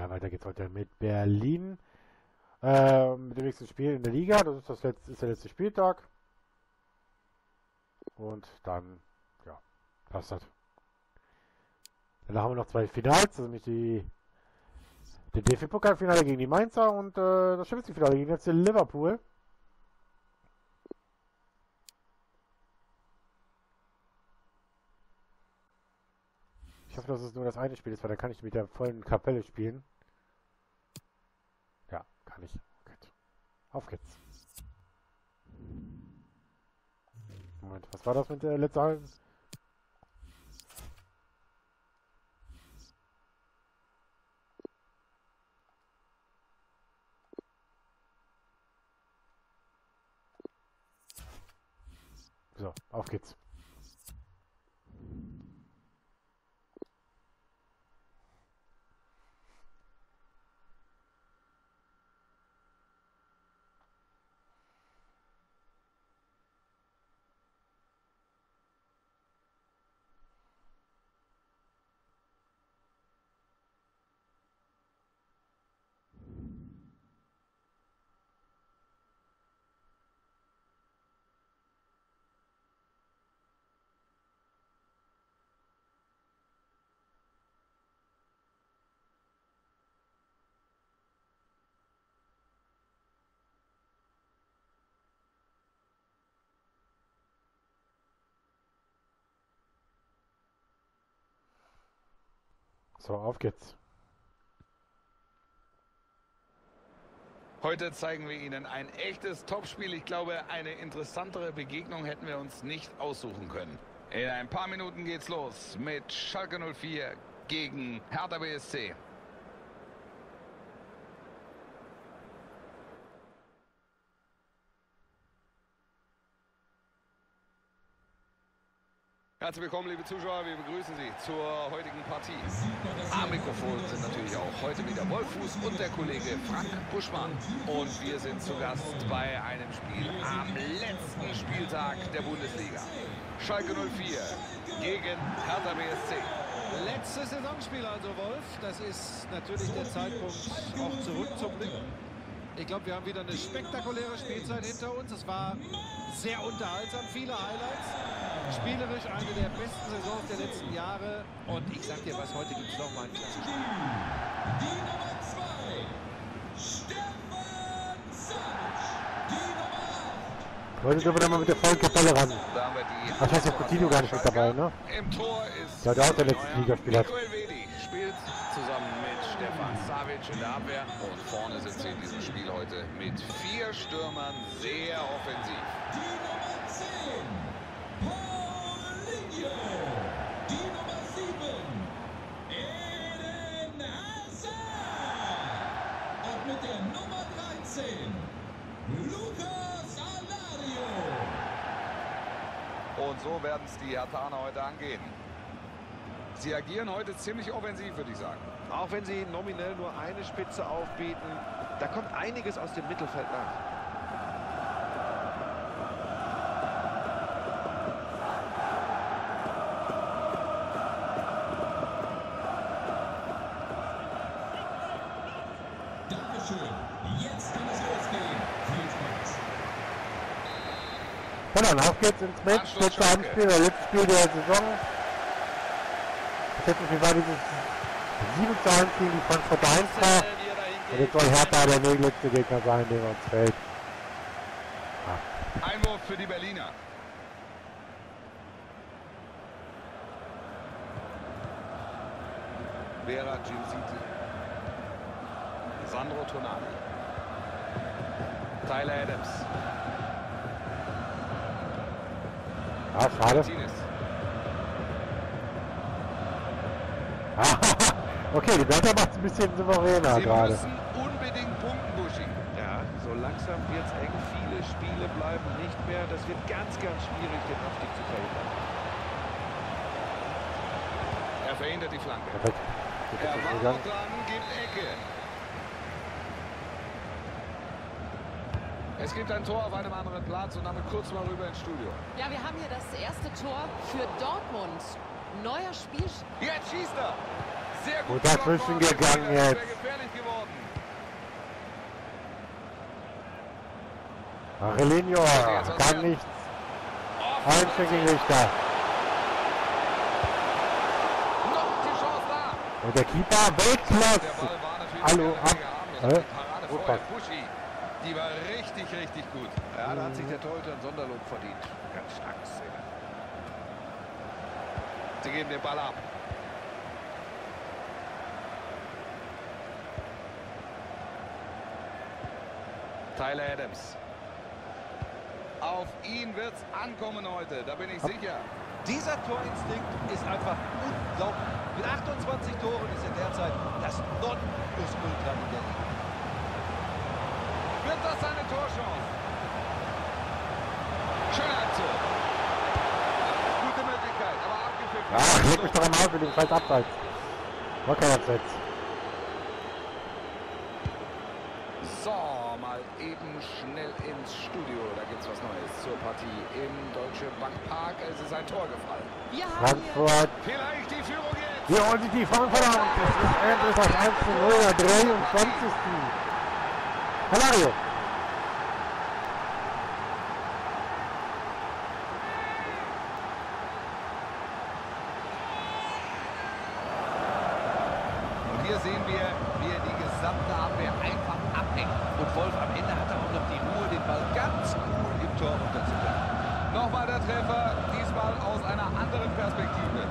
Ja, weiter geht's heute mit Berlin. Mit dem nächsten Spiel in der Liga. Das ist, ist der letzte Spieltag. Und dann, ja, passt das. Danach haben wir noch zwei Finals. Das ist nämlich der DFB-Pokal-Finale gegen die Mainzer und das Champions League-Finale gegen jetzt Liverpool. Ich hoffe, dass es nur das eine Spiel ist, weil dann kann ich mit der vollen Kapelle spielen. Ja, kann ich. Gut. Auf geht's. Moment, was war das mit der letzten? So, auf geht's. So, auf geht's. Heute zeigen wir Ihnen ein echtes Topspiel. Ich glaube, eine interessantere Begegnung hätten wir uns nicht aussuchen können. In ein paar Minuten geht's los mit Schalke 04 gegen Hertha BSC. Herzlich willkommen, liebe Zuschauer, wir begrüßen Sie zur heutigen Partie. Am Mikrofon sind natürlich auch heute wieder Wolfuß und der Kollege Frank Buschmann. Und wir sind zu Gast bei einem Spiel am letzten Spieltag der Bundesliga. Schalke 04 gegen Hertha BSC. Letztes Saisonspiel also, Wolf. Das ist natürlich der Zeitpunkt, auch zurückzublicken. Ich glaube, wir haben wieder eine spektakuläre Spielzeit hinter uns. Es war sehr unterhaltsam, viele Highlights. Spielerisch eine der besten Saisons der letzten Jahre. Und ich sag dir was, heute gibt es nochmal ein Klassenspiel. Die Nummer 2, Stefan Savic. Die Nummer 8. Heute dürfen wir mal mit der vollen Kapelle ran. Ach, heißt Coutinho gar nicht mit dabei, ne? Im Tor ist ja, der auch der letzte Ligaspiel hat. Spielt zusammen mit Stefan Savic in der Abwehr. Und vorne sind sie in diesem Spiel heute mit 4 Stürmern sehr offensiv. Die Nummer 10. Der Nummer 13, Lucas Alario. Und so werden es die Herthaner heute angehen. Sie agieren heute ziemlich offensiv, würde ich sagen. Auch wenn sie nominell nur eine Spitze aufbieten, da kommt einiges aus dem Mittelfeld nach. Auf geht's ins Match, letztes Anspiel, das letzte Spiel der Saison. Letztendlich war dieses 7:1 gegen die Frankfurter Eintracht. Und jetzt soll Hertha der nächste Gegner sein, den er uns fällt. Ja. Einwurf für die Berliner. Vera Jimsiti. Sandro Tonali. Tyler Adams. Ah, schade. Okay, die Wörter macht es ein bisschen souveräner gerade. Sie müssen unbedingt punkten, Busching. Ja, so langsam wird es eng. Viele Spiele bleiben nicht mehr. Das wird ganz, ganz schwierig, den Aufstieg zu verhindern. Er verhindert die Flanke. Perfekt. Er macht dran, gibt Ecke. Es gibt ein Tor auf einem anderen Platz und damit kurz mal rüber ins Studio. Ja, wir haben hier das erste Tor für Dortmund. Neuer Spiel. Jetzt schießt er! Gut dazwischen gegangen jetzt. Angelino kann nichts. Einstein gegen Richter. Und der Keeper Weltklasse. Hallo, ab. Gut passt. Die war richtig gut. Ja, da hat sich der Torhüter ein Sonderlob verdient. Ganz starke Szene. Sie geben den Ball ab. Tyler Adams. Auf ihn wird es ankommen heute, da bin ich sicher. Dieser Torinstinkt ist einfach unglaublich. Mit 28 Toren ist er derzeit das Nonplusultra in der Liga. Wird das eine Torchance? Schöne Aktion. Gute Möglichkeit, aber abgepfiffen. Ach, leg mich doch einmal für den Scheiß abseits. War kein Abseits. So, mal eben schnell ins Studio. Da gibt's was Neues zur Partie im Deutsche Bank Park. Es ist ein Tor gefallen. Ja, Frankfurt. Vielleicht die Führung jetzt. Hier holen sich die Frankfurter. Das ist endlich das 1:0 der 23. Alario. Und hier sehen wir, wie er die gesamte Abwehr einfach abhängt. Und Wolf am Ende hat er auch noch die Ruhe, den Ball ganz cool im Tor unterzubringen. Nochmal der Treffer, diesmal aus einer anderen Perspektive.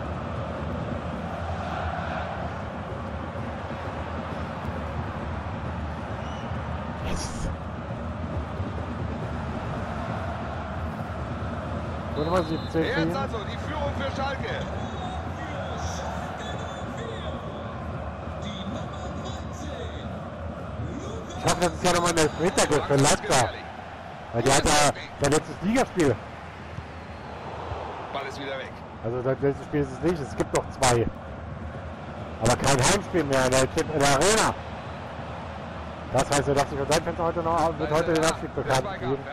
Jetzt also die Führung für Schalke. Ich hoffe, dass es ja nochmal ein Elfmeter gibt für Latzer. Weil die hat ja sein letztes Ligaspiel. Ball ist wieder weg. Also das letzte Spiel ist es nicht, es gibt noch zwei. Aber kein Heimspiel mehr in der Arena. Das heißt, er dachte sich, sein Fenster heute noch wird heute den Abschied bekannt geben.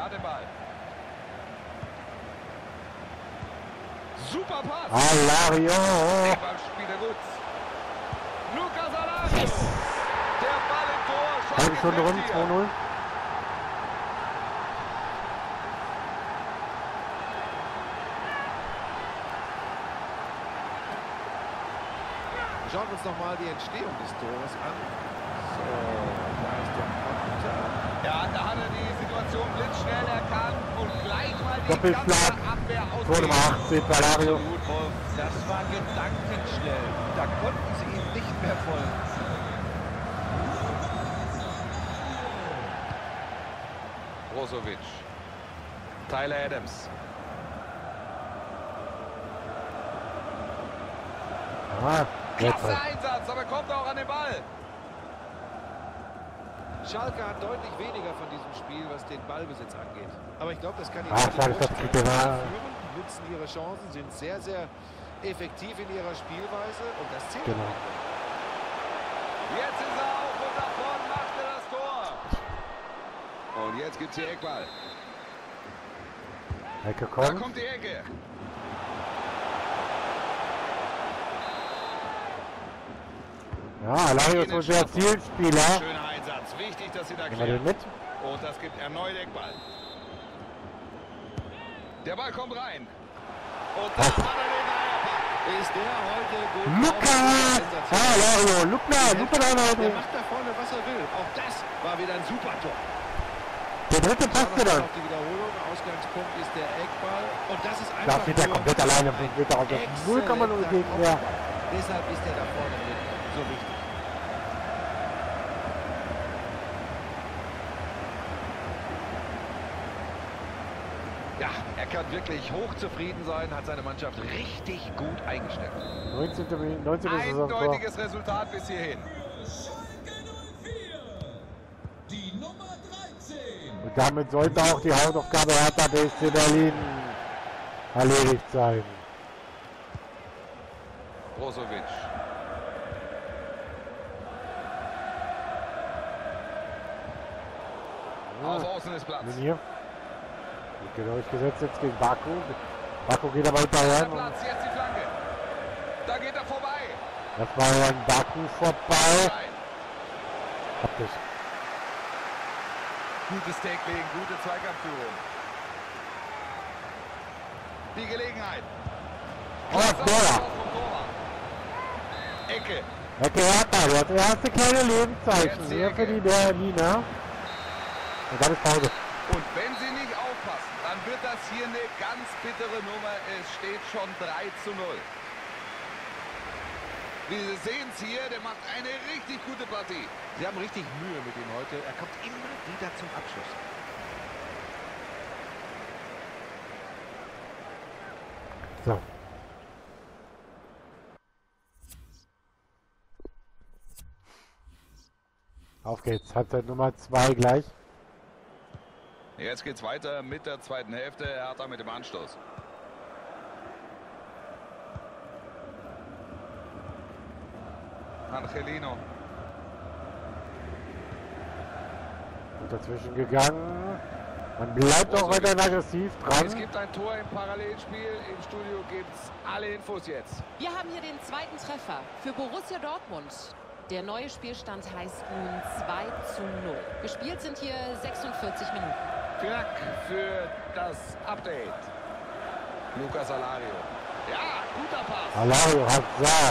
Super Pass! Alario! Lucas Alario! Yes. Der Ball im Tor! Halbe Stunde rum, 2-0. Schauen wir uns nochmal die Entstehung des Tores an. So, da ist der Konter. Ja, da hat er die Situation blitzschnell erkannt und gleich mal die ganze Abwehr ausgeführt. Alario. Das war gedankenschnell. Da konnten sie ihn nicht mehr folgen. Brozovic. Tyler Adams. Klasse Einsatz, aber kommt auch an den Ball. Schalke hat deutlich weniger von diesem Spiel, was den Ballbesitz angeht. Aber ich glaube, das kann die nutzen ihre Chancen, sind sehr effektiv in ihrer Spielweise und das zählt. Genau. Jetzt ist er auf und davon macht er das Tor. Und jetzt gibt es hier Eckball. Ecke kommt. Da kommt die Ecke. Ja, Alario ist unser Zielspieler. Schöner Einsatz, wichtig, dass sie da klären. Und das gibt erneut Eckball. Der Ball kommt rein. Und das hat er ist der heute gut. Lucas! Alario, Lucas! Der macht da vorne, was er will. Auch das war wieder ein super Tor. Der dritte passt dann. Die Wiederholung, Ausgangspunkt ist der Eckball. Und das ist einfach. Da steht er komplett alleine. Meter auf das 0,0 gegen. Deshalb ist er da vorne so wichtig. Ja, er kann wirklich hochzufrieden sein, hat seine Mannschaft richtig gut eingestellt. 19. Eindeutiges Resultat bis hierhin. Und damit sollte auch die Hausaufgabe Hertha BSC Berlin erledigt sein. Brozovic. Auf außen ist Platz. Hier. Genau, durchgesetzt jetzt gegen Baku. Baku geht aber hinterher. Platz, jetzt die Flanke. Da geht er vorbei. Das war ja ein Backen vorbei. Habt ihr's. Gutes Tackling, gute Zweikampfführung. Die Gelegenheit. Oh, Dora. Ecke. Ecke Hertha, das erste kleine Lebenszeichen hier für die Berliner. Und dann ist Pause. Und wenn sie nicht aufpassen, dann wird das hier eine ganz bittere Nummer. Es steht schon 3:0. Wir sehen es hier, der macht eine richtig gute Partie. Sie haben richtig Mühe mit ihm heute. Er kommt immer wieder zum Abschluss. So. Auf geht's, Halbzeit Nummer 2 gleich. Jetzt geht's weiter mit der zweiten Hälfte. Hertha mit dem Anstoß. Angelino. Und dazwischen gegangen. Man bleibt auch weiterhin aggressiv dran. Es gibt ein Tor im Parallelspiel. Im Studio gibt's alle Infos jetzt. Wir haben hier den zweiten Treffer für Borussia Dortmund. Der neue Spielstand heißt nun 2:0. Gespielt sind hier 46 Minuten. Knack für das Update. Lucas Alario. Ja, guter Pass. Alario hat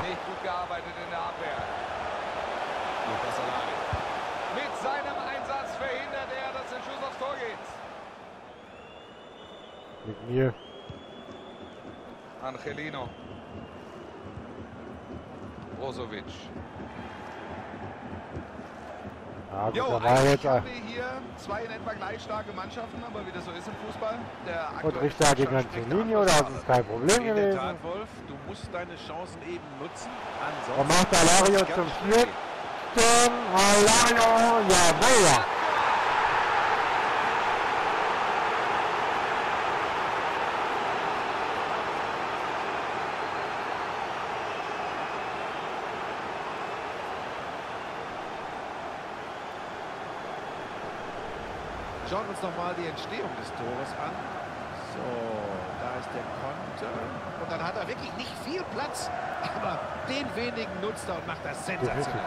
nicht gut gearbeitet in der Abwehr. Lucas Alario. Mit seinem Einsatz verhindert er, dass der Schuss aufs Tor geht. Mit mir. Angelino. Brozovic. Ja, jo, eigentlich haben wir hier zwei in etwa gleich starke Mannschaften, aber wie das so ist im Fußball. Und Richter gegen Angelino, das ist kein Problem gewesen. In der Tat, Wolf, du musst deine Chancen eben nutzen. Ansonsten und macht Alario zum Spiel. Alario, jawohl! Schauen wir uns nochmal die Entstehung des Tores an. So, da ist der Konter. Und dann hat er wirklich nicht viel Platz, aber den wenigen nutzt er und macht das sensationell.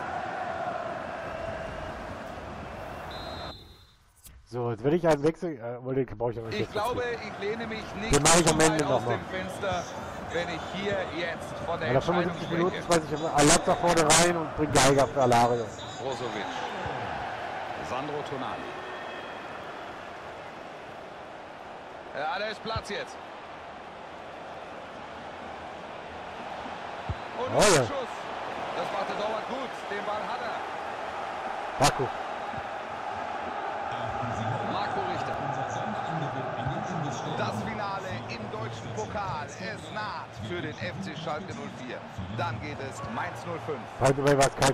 So, jetzt will ich einen Wechsel. Ich glaube, ich lehne mich nicht so weit aus dem Fenster, wenn ich hier jetzt von der Entscheidung spreche. Nach 75 Minuten schmeiße ich Latzer vorne rein und bringe Geiger für Alario. Brozovic. Sandro Tonali. Ja, da ist Platz jetzt. Und oh, ja. Schuss. Das macht der Torwart gut. Den Ball hat er. Marco Richter. Das Finale im deutschen Pokal. Es naht für den FC Schalke 04. Dann geht es Mainz 05.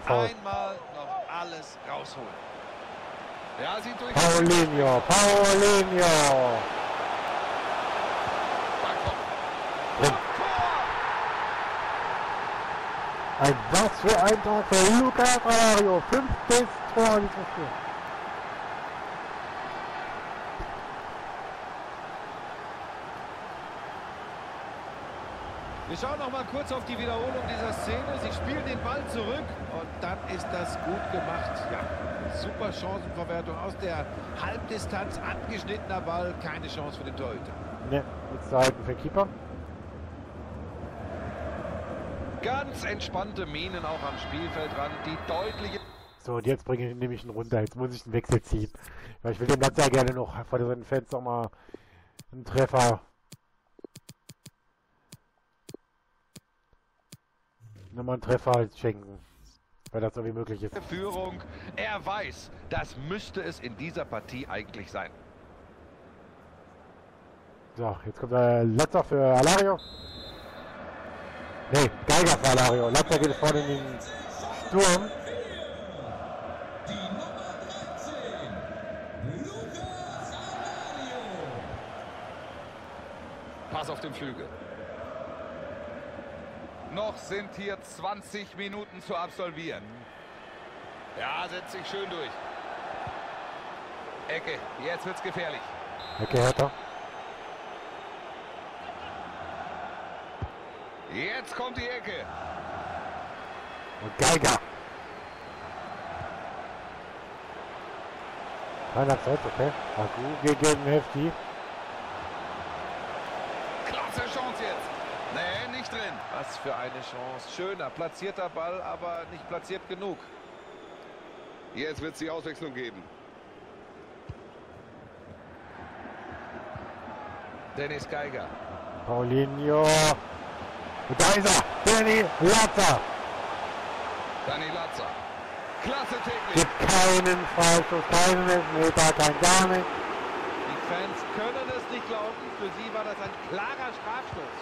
Einmal noch alles rausholen. Ja, sieht durch. Paulinho. Ein was für ein Tor für Lucas Alario. 5. Tor in diesem Spiel. Wir schauen noch mal kurz auf die Wiederholung dieser Szene. Sie spielen den Ball zurück und dann ist das gut gemacht. Ja, super Chancenverwertung aus der Halbdistanz, angeschnittener Ball, keine Chance für den Torhüter. Ne, jetzt halten für Keeper. Ganz entspannte Mienen auch am Spielfeldrand, die deutliche... So, und jetzt bringe ich nämlich ihn runter, jetzt muss ich einen Wechsel ziehen. Weil ich will dem Platz ja gerne noch vor den Fans nochmal einen Treffer. Nochmal einen Treffer schenken, weil das so wie möglich ist. Führung, er weiß, das müsste es in dieser Partie eigentlich sein. So, jetzt kommt der Latzer für Alario. Nee, Geiger für Alario. Latzer geht vorne in den Sturm. Die Nummer 13, Lucas Alario. Pass auf den Flügel. Noch sind hier 20 Minuten zu absolvieren. Ja, setzt sich schön durch. Ecke, jetzt wird's gefährlich. Ecke, Hertha. Jetzt kommt die Ecke. Und Geiger. Kein Abseits, okay. Agu gegen Hefti. Klasse Chance jetzt. Nee, nicht drin. Was für eine Chance. Schöner, platzierter Ball, aber nicht platziert genug. Jetzt wird es die Auswechslung geben. Dennis Geiger. Paulinho. Und da ist er. Danny Latzer. Danny Latzer. Klasse Technik. Gibt keinen Freistoß, keinen Elfmeter, kein gar nichts. Die Fans können es nicht glauben. Für sie war das ein klarer Strafstoß.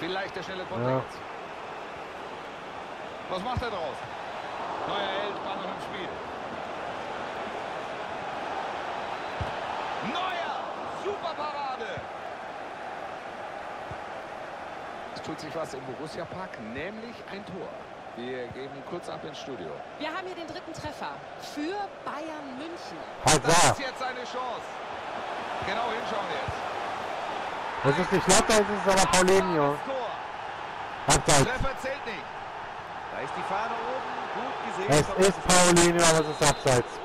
Vielleicht der schnelle Kontakt. Ja. Was macht er draus? Neuer Held war noch im Spiel. Neuer! Super Parade! Es tut sich was im Borussia Park, nämlich ein Tor. Wir geben kurz ab ins Studio. Wir haben hier den dritten Treffer für Bayern München. Das ist jetzt eine Chance. Genau hinschauen jetzt. Das ist nicht Latte, es ist aber Paulinho. Treffer zählt nicht. Da ist die Fahne oben. Gut gesehen. Es ist Paulinho, aber es ist abseits.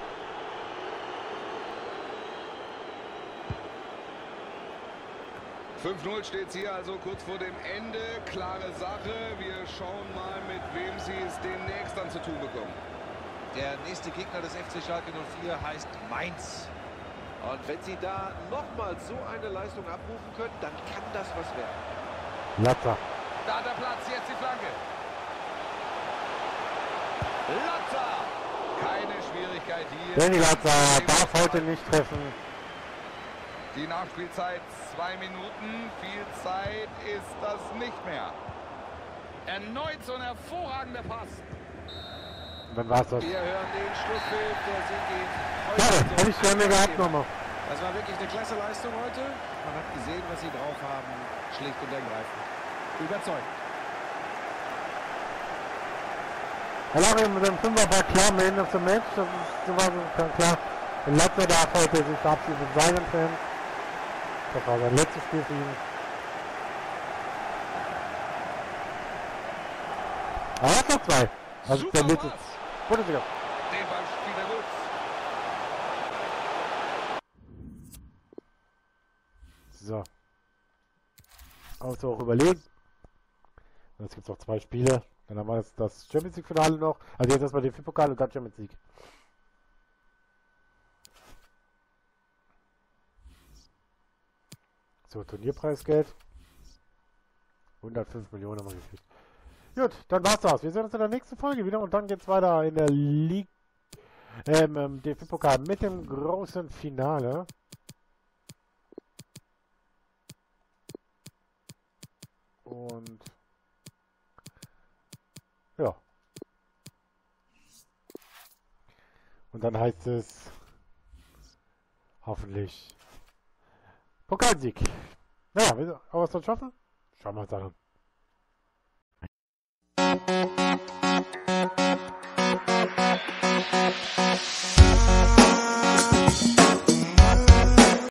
(5-0) steht es hier also kurz vor dem Ende. Klare Sache. Wir schauen mal, mit wem sie es demnächst dann zu tun bekommen. Der nächste Gegner des FC Schalke 04 heißt Mainz. Und wenn sie da nochmal so eine Leistung abrufen können, dann kann das was werden. Latzer. Da hat der Platz, jetzt die Flanke. Latzer. Keine Schwierigkeit hier. Danny Latzer darf heute nicht treffen. Die Nachspielzeit 2 Minuten, viel Zeit ist das nicht mehr. Erneut so ein hervorragender Pass. Dann war's das. Wir hören den Schlusspfiff, der Sieg geht heute. Ja, hätte ich gerne gehabt nochmal. Das war wirklich eine klasse Leistung heute. Man hat gesehen, was sie drauf haben, schlicht und ergreifend. Überzeugend. Alario mit dem Fünfer war klar, man of the match, das ist sowas klar. Und Latzer darf heute sich verabschieden mit seinen Fans. Das war sein letztes Spiel für ihn. Aber er hat noch zwei. Also der letzte. Bundesliga. Den Ball spielt er gut. So. Außer auch überlegen. Und jetzt gibt es noch 2 Spiele. Dann haben wir jetzt das Champions League Finale noch. Also jetzt erstmal den DFB-Pokal und dann Champions League. So, Turnierpreisgeld. 105 Millionen haben wir gekriegt. Gut, dann war's das. Wir sehen uns in der nächsten Folge wieder und dann geht's weiter in der Liga DFB-Pokal mit dem großen Finale. Und ja. Und dann heißt es hoffentlich Pokalsieg. Naja, aber was soll schaffen? Schauen wir uns an.